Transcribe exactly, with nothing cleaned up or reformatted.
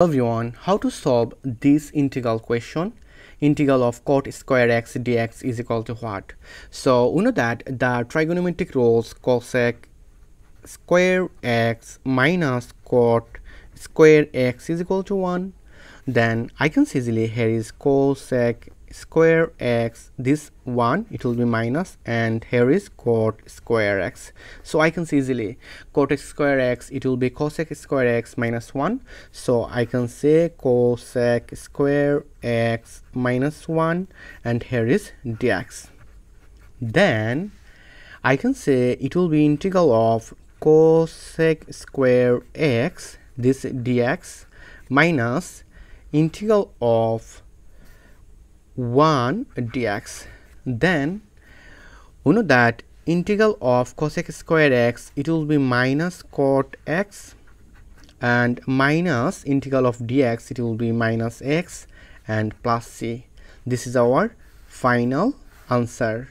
Everyone, how to solve this integral question? Integral of cot square x dx is equal to what? So we know that the trigonometric rules cosec square x minus cot square x is equal to one. Then I can see easily here is cosec square x, this one it will be minus, and here is cot square x. So I can see easily cot square x it will be cosec square x minus one. So I can say cosec square x minus one, and here is dx. Then I can say it will be integral of cosec square x, this dx, minus integral of one dx. Then we know that integral of cosec square x it will be minus cot x, and minus integral of dx it will be minus x and plus c. This is our final answer.